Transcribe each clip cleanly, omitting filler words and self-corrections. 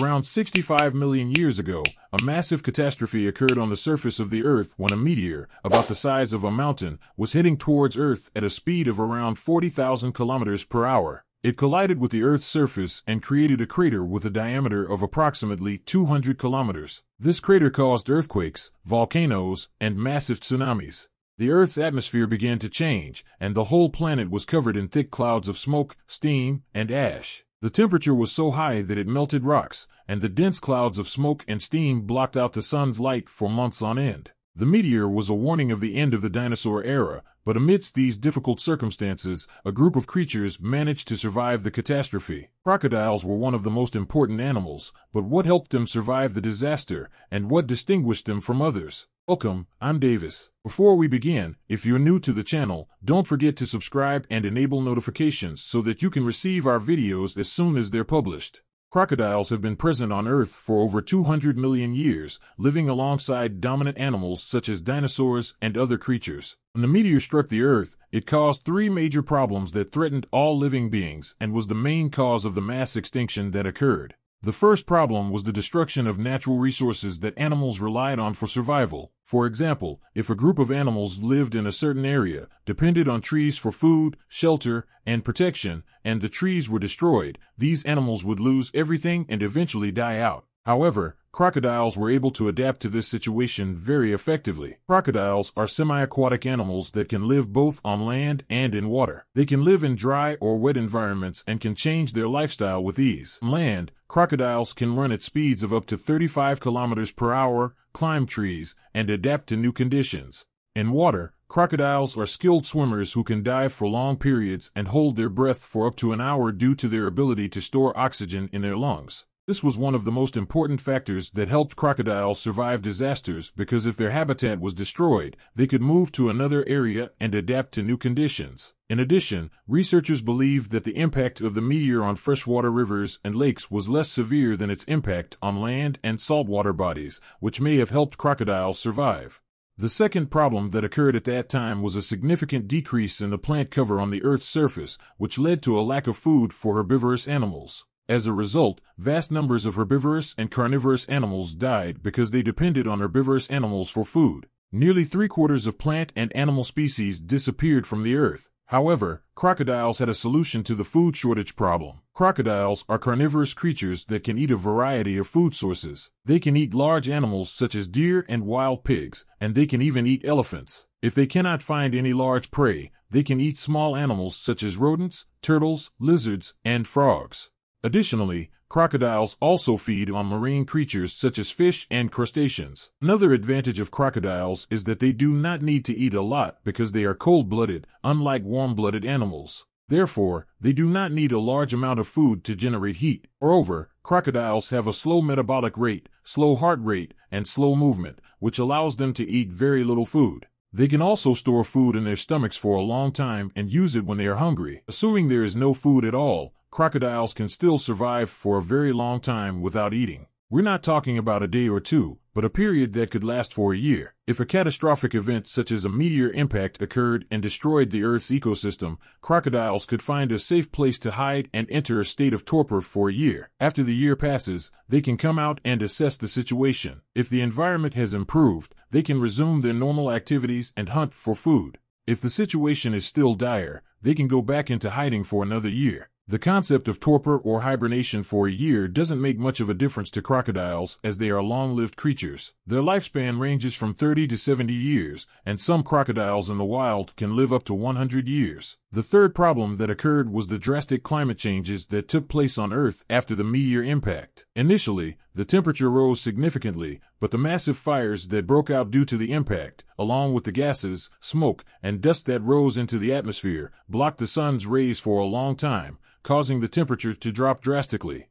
Around 65 million years ago, a massive catastrophe occurred on the surface of the Earth when a meteor, about the size of a mountain, was heading towards Earth at a speed of around 40,000 kilometers per hour. It collided with the Earth's surface and created a crater with a diameter of approximately 200 kilometers. This crater caused earthquakes, volcanoes, and massive tsunamis. The Earth's atmosphere began to change, and the whole planet was covered in thick clouds of smoke, steam, and ash. The temperature was so high that it melted rocks, and the dense clouds of smoke and steam blocked out the sun's light for months on end. The meteor was a warning of the end of the dinosaur era, but amidst these difficult circumstances, a group of creatures managed to survive the catastrophe. Crocodiles were one of the most important animals, but what helped them survive the disaster, and what distinguished them from others? Welcome, I'm Davis. Before we begin, if you're new to the channel, don't forget to subscribe and enable notifications so that you can receive our videos as soon as they're published. Crocodiles have been present on Earth for over 200 million years, living alongside dominant animals such as dinosaurs and other creatures. When the meteor struck the Earth, it caused three major problems that threatened all living beings and was the main cause of the mass extinction that occurred. The first problem was the destruction of natural resources that animals relied on for survival. For example, if a group of animals lived in a certain area, depended on trees for food, shelter, and protection, and the trees were destroyed, these animals would lose everything and eventually die out. However, crocodiles were able to adapt to this situation very effectively. Crocodiles are semi-aquatic animals that can live both on land and in water. They can live in dry or wet environments and can change their lifestyle with ease. On land, crocodiles can run at speeds of up to 35 kilometers per hour, climb trees, and adapt to new conditions. In water, crocodiles are skilled swimmers who can dive for long periods and hold their breath for up to an hour due to their ability to store oxygen in their lungs. This was one of the most important factors that helped crocodiles survive disasters because if their habitat was destroyed, they could move to another area and adapt to new conditions. In addition, researchers believe that the impact of the meteor on freshwater rivers and lakes was less severe than its impact on land and saltwater bodies, which may have helped crocodiles survive. The second problem that occurred at that time was a significant decrease in the plant cover on the Earth's surface, which led to a lack of food for herbivorous animals. As a result, vast numbers of herbivorous and carnivorous animals died because they depended on herbivorous animals for food. Nearly three-quarters of plant and animal species disappeared from the Earth. However, crocodiles had a solution to the food shortage problem. Crocodiles are carnivorous creatures that can eat a variety of food sources. They can eat large animals such as deer and wild pigs, and they can even eat elephants. If they cannot find any large prey, they can eat small animals such as rodents, turtles, lizards, and frogs. Additionally, crocodiles also feed on marine creatures such as fish and crustaceans. Another advantage of crocodiles is that they do not need to eat a lot because they are cold-blooded, unlike warm-blooded animals. Therefore, they do not need a large amount of food to generate heat. Moreover, crocodiles have a slow metabolic rate, slow heart rate, and slow movement, which allows them to eat very little food. They can also store food in their stomachs for a long time and use it when they are hungry. Assuming there is no food at all, crocodiles can still survive for a very long time without eating. We're not talking about a day or two, but a period that could last for a year. If a catastrophic event such as a meteor impact occurred and destroyed the Earth's ecosystem, crocodiles could find a safe place to hide and enter a state of torpor for a year. After the year passes, they can come out and assess the situation. If the environment has improved, they can resume their normal activities and hunt for food. If the situation is still dire, they can go back into hiding for another year. The concept of torpor or hibernation for a year doesn't make much of a difference to crocodiles as they are long-lived creatures. Their lifespan ranges from 30 to 70 years, and some crocodiles in the wild can live up to 100 years. The third problem that occurred was the drastic climate changes that took place on Earth after the meteor impact. Initially, the temperature rose significantly, but the massive fires that broke out due to the impact, along with the gases, smoke, and dust that rose into the atmosphere, blocked the sun's rays for a long time, causing the temperature to drop drastically.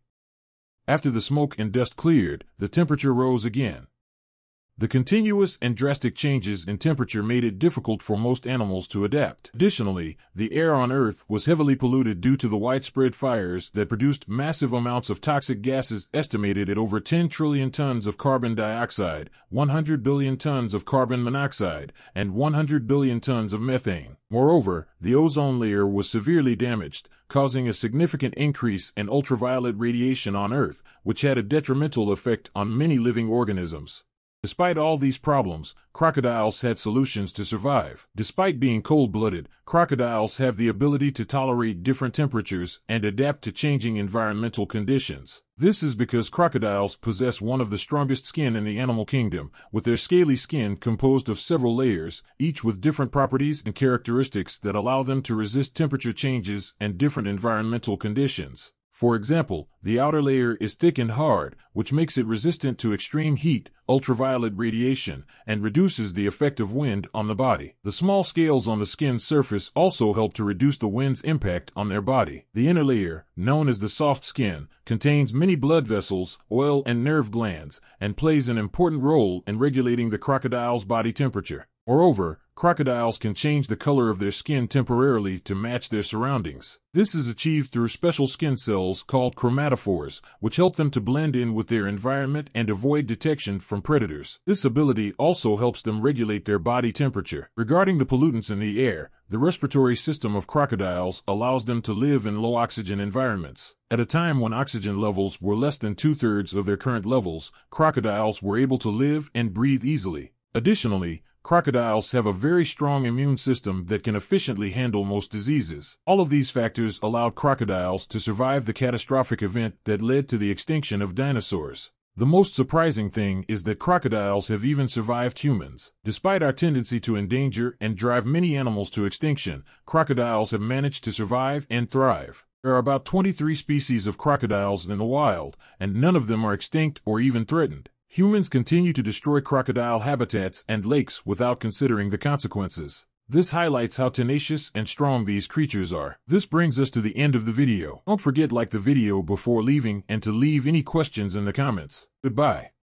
After the smoke and dust cleared, the temperature rose again. The continuous and drastic changes in temperature made it difficult for most animals to adapt. Additionally, the air on Earth was heavily polluted due to the widespread fires that produced massive amounts of toxic gases estimated at over 10 trillion tons of carbon dioxide, 100 billion tons of carbon monoxide, and 100 billion tons of methane. Moreover, the ozone layer was severely damaged, causing a significant increase in ultraviolet radiation on Earth, which had a detrimental effect on many living organisms. Despite all these problems, crocodiles had solutions to survive. Despite being cold-blooded, crocodiles have the ability to tolerate different temperatures and adapt to changing environmental conditions. This is because crocodiles possess one of the strongest skin in the animal kingdom, with their scaly skin composed of several layers, each with different properties and characteristics that allow them to resist temperature changes and different environmental conditions. For example, the outer layer is thick and hard, which makes it resistant to extreme heat, ultraviolet radiation, and reduces the effect of wind on the body. The small scales on the skin's surface also help to reduce the wind's impact on their body. The inner layer, known as the soft skin, contains many blood vessels, oil, and nerve glands, and plays an important role in regulating the crocodile's body temperature. Moreover, crocodiles can change the color of their skin temporarily to match their surroundings. This is achieved through special skin cells called chromatophores, which help them to blend in with their environment and avoid detection from predators. This ability also helps them regulate their body temperature. Regarding the pollutants in the air, the respiratory system of crocodiles allows them to live in low oxygen environments. At a time when oxygen levels were less than two-thirds of their current levels, crocodiles were able to live and breathe easily. Additionally, crocodiles have a very strong immune system that can efficiently handle most diseases. All of these factors allowed crocodiles to survive the catastrophic event that led to the extinction of dinosaurs. The most surprising thing is that crocodiles have even survived humans. Despite our tendency to endanger and drive many animals to extinction, crocodiles have managed to survive and thrive. There are about 23 species of crocodiles in the wild, and none of them are extinct or even threatened. Humans continue to destroy crocodile habitats and lakes without considering the consequences. This highlights how tenacious and strong these creatures are. This brings us to the end of the video. Don't forget to like the video before leaving and to leave any questions in the comments. Goodbye.